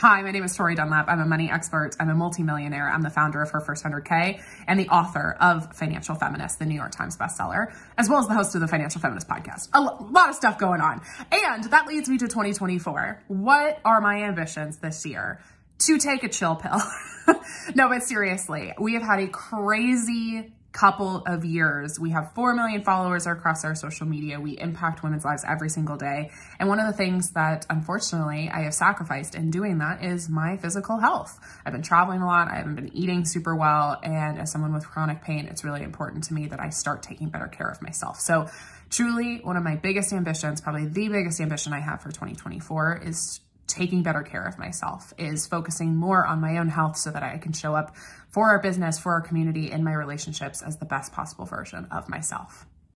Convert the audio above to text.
Hi, my name is Tori Dunlap. I'm a money expert. I'm a multimillionaire. I'm the founder of Her First $100K and the author of Financial Feminist, the New York Times bestseller, as well as the host of the Financial Feminist podcast. A lot of stuff going on. And that leads me to 2024. What are my ambitions this year? To take a chill pill. No, but seriously, we have had a crazy couple of years. We have 4 million followers across our social media. We impact women's lives every single day. And one of the things that unfortunately I have sacrificed in doing that is my physical health. I've been traveling a lot. I haven't been eating super well. And as someone with chronic pain, it's really important to me that I start taking better care of myself. So truly one of my biggest ambitions, probably the biggest ambition I have for 2024 is taking better care of myself, is focusing more on my own health so that I can show up for our business, for our community, in my relationships as the best possible version of myself.